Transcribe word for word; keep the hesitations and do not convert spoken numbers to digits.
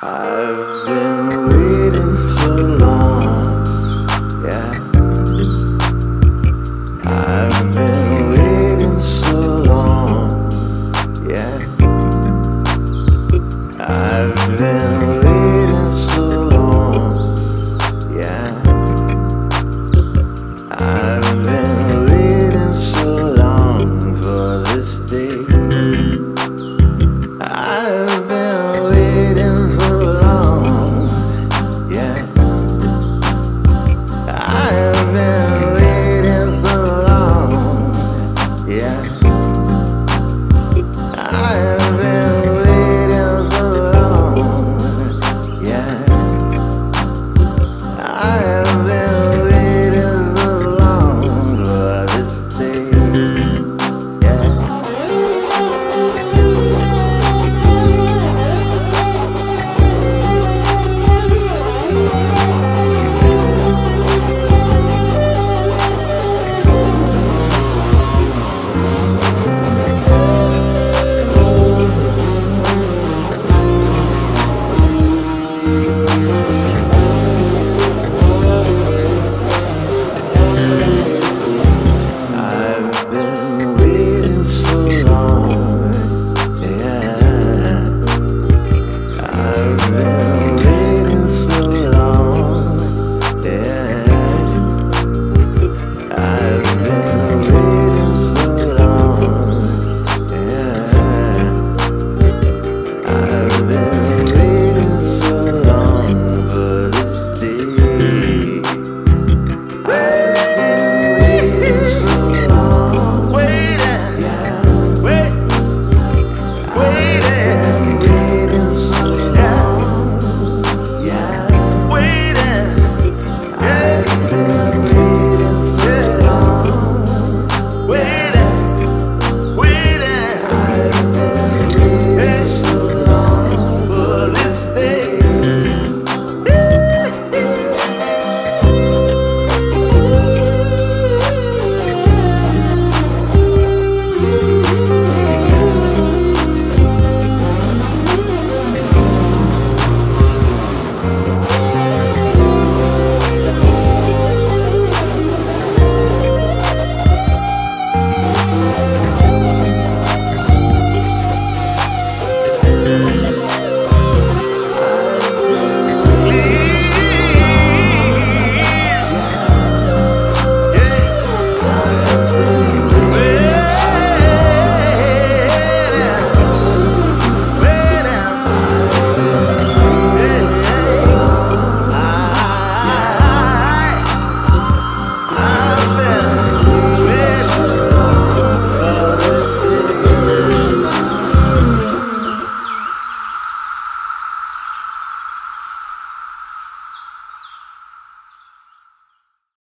I've been waiting so long, yeah. I've been waiting so long, yeah. I've been waiting so long, yeah. I've been waiting so long for this day. I've been waiting so long. I